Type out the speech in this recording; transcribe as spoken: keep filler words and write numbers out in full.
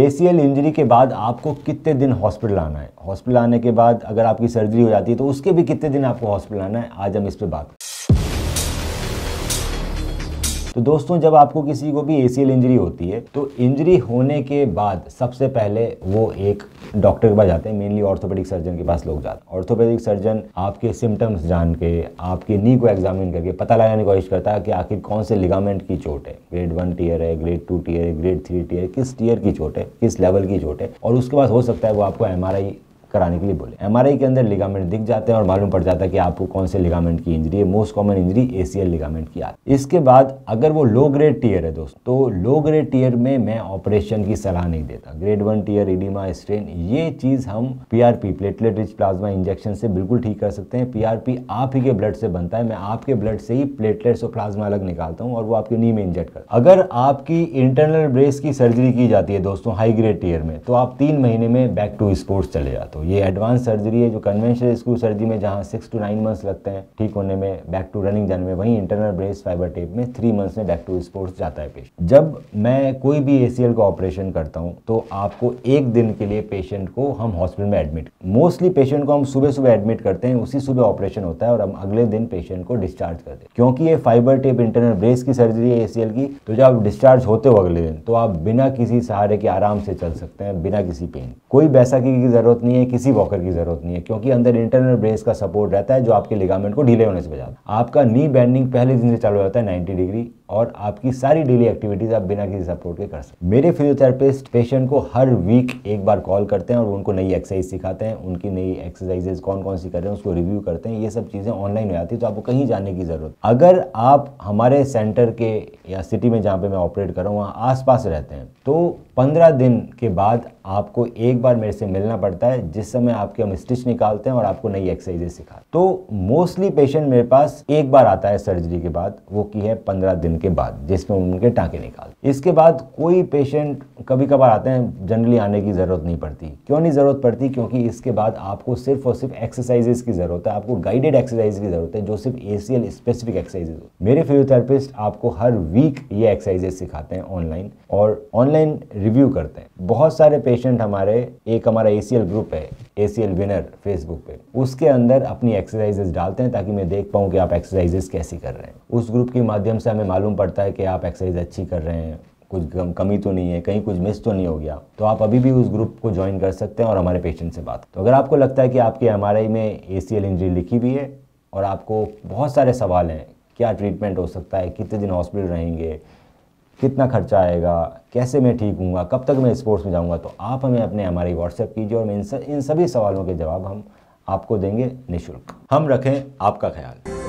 ACL injury के बाद आपको कितने दिन हॉस्पिटल आना है, हॉस्पिटल आने के बाद अगर आपकी सर्जरी हो जाती है तो उसके भी कितने दिन आपको हॉस्पिटल आना है, आज हम इस पे बात। तो दोस्तों, जब आपको किसी को भी एसीएल इंजरी होती है तो इंजरी होने के बाद सबसे पहले वो एक डॉक्टर के पास जाते हैं, मेनली ऑर्थोपेडिक सर्जन के पास लोग जाते हैं। ऑर्थोपेडिक सर्जन आपके सिम्टम्स जान के, आपकी नी को एग्जामिन करके पता लगाने की कोशिश करता है कि आखिर कौन से लिगामेंट की चोट है, ग्रेड वन टीयर है, ग्रेड टू टीयर है, ग्रेड थ्री टीयर, किस टीयर की चोट है, किस लेवल की चोट है। और उसके बाद हो सकता है वो आपको एम आर आई कराने के लिए बोले। एमआरआई के अंदर लिगामेंट दिख जाते हैं और मालूम पड़ जाता है कि आपको कौन से लिगामेंट की इंजरी है। Most common injury ACL ligament की आती है। इसके बाद अगर वो लो ग्रेड टीयर है दोस्तों, तो लो ग्रेड टीयर में मैं ऑपरेशन की सलाह नहीं देता। Grade one tear oedema strain, ये चीज़ हम PRP platelet rich plasma injection से बिल्कुल ठीक कर सकते हैं। पीआरपी आप ही के ब्लड से बनता है, मैं आपके ब्लड से ही प्लेटलेट्स और प्लाज्मा अलग निकालता हूँ और वो आपकी नी में इंजेक्ट करता। अगर आपकी इंटरनल ब्रेस की सर्जरी की जाती है दोस्तों हाई ग्रेड टीयर में, तो आप तीन महीने में बैक टू स्पोर्ट्स चले जाते हो। ये एडवांस सर्जरी है। जो कन्वेंशनल स्क्रू सर्जरी में जहाँ सिक्स टू नाइन मंथ्स लगते हैं ठीक होने में, बैक टू रनिंग जाने में, वहीं इंटरनल ब्रेस फाइबर टेप में थ्री मंथ्स में बैक टू स्पोर्ट्स जाता है पेशेंट। जब मैं कोई भी एसीएल का ऑपरेशन करता हूँ तो आपको एक दिन के लिए पेशेंट को हम हॉस्पिटल में एडमिट, मोस्टली पेशेंट को हम सुबह सुबह एडमिट करते हैं, उसी सुबह ऑपरेशन होता है और हम अगले दिन पेशेंट को डिस्चार्ज करते हैं। क्योंकि ये फाइबर टेप इंटरनल ब्रेस की सर्जरी है एसीएल की, तो जब आप डिस्चार्ज होते हो अगले दिन तो आप बिना किसी सहारे के आराम से चल सकते हैं, बिना किसी पेन, कोई बैसाखी की जरूरत नहीं है, किसी वॉकर की जरूरत नहीं है, क्योंकि अंदर इंटरनल ब्रेस का सपोर्ट रहता है जो आपके लिगामेंट को ढीले होने से बचाता है। आपका नी बैंडिंग पहले दिन से चालू होता है नब्बे डिग्री और आपकी सारी डेली एक्टिविटीज आप बिना किसी सपोर्ट के कर सकते हैं। मेरे फिजियोथेरेपिस्ट पेशेंट को हर वीक एक बार कॉल करते हैं और उनको नई एक्सरसाइज सिखाते हैं, उनकी नई एक्सरसाइजेज कौन कौन सी कर रहे हैं उसको रिव्यू करते हैं। ये सब चीज़ें ऑनलाइन हो जाती है, तो आपको कहीं जाने की जरूरत। अगर आप हमारे सेंटर के या सिटी में जहाँ पे मैं ऑपरेट कर रहा हूँ वहाँ आसपास रहते हैं तो पंद्रह दिन के बाद आपको एक बार मेरे से मिलना पड़ता है, जिस समय आपके हम स्टिच निकालते हैं और आपको नई एक्सरसाइजेज सिखाते हैं। तो मोस्टली पेशेंट मेरे पास एक बार आता है सर्जरी के बाद, वो की है पंद्रह दिन के बाद जिसमें उनके टाँके निकालते। इसके बाद कोई पेशेंट कभी कभार आते हैं, जनरली आने की ज़रूरत नहीं पड़ती। क्यों नहीं ज़रूरत पड़ती? क्योंकि इसके बाद आपको सिर्फ और सिर्फ एक्सरसाइजेज की ज़रूरत है, आपको गाइडेड एक्सरसाइज की ज़रूरत है जो सिर्फ एसीएल स्पेसिफिक एक्सरसाइजेज हो। मेरे फिजियोथेरेपिस्ट आपको हर वीक ये एक्सरसाइजेज सिखाते हैं ऑनलाइन और ऑनलाइन रिव्यू करते हैं। बहुत सारे पेशेंट हमारे, एक हमारा एसीएल ग्रुप है एसीएल विनर फेसबुक पे, उसके अंदर अपनी एक्सरसाइजेज डालते हैं ताकि मैं देख पाऊँ कि आप एक्सरसाइजेज कैसी कर रहे हैं। उस ग्रुप के माध्यम से हमें मालूम पड़ता है कि आप एक्सरसाइज अच्छी कर रहे हैं, कुछ कमी तो नहीं है, कहीं कुछ मिस तो नहीं हो गया। तो आप अभी भी उस ग्रुप को ज्वाइन कर सकते हैं और हमारे पेशेंट से बात। तो अगर आपको लगता है कि आपके एमआरआई में एसीएल इंजरी लिखी भी है और आपको बहुत सारे सवाल हैं, क्या ट्रीटमेंट हो सकता है, कितने दिन हॉस्पिटल रहेंगे, कितना खर्चा आएगा, कैसे मैं ठीक हूँगा, कब तक मैं स्पोर्ट्स में जाऊँगा, तो आप हमें अपने एमआरआई व्हाट्सएप कीजिए और इन सभी सवालों के जवाब हम आपको देंगे निःशुल्क। हम रखें आपका ख्याल।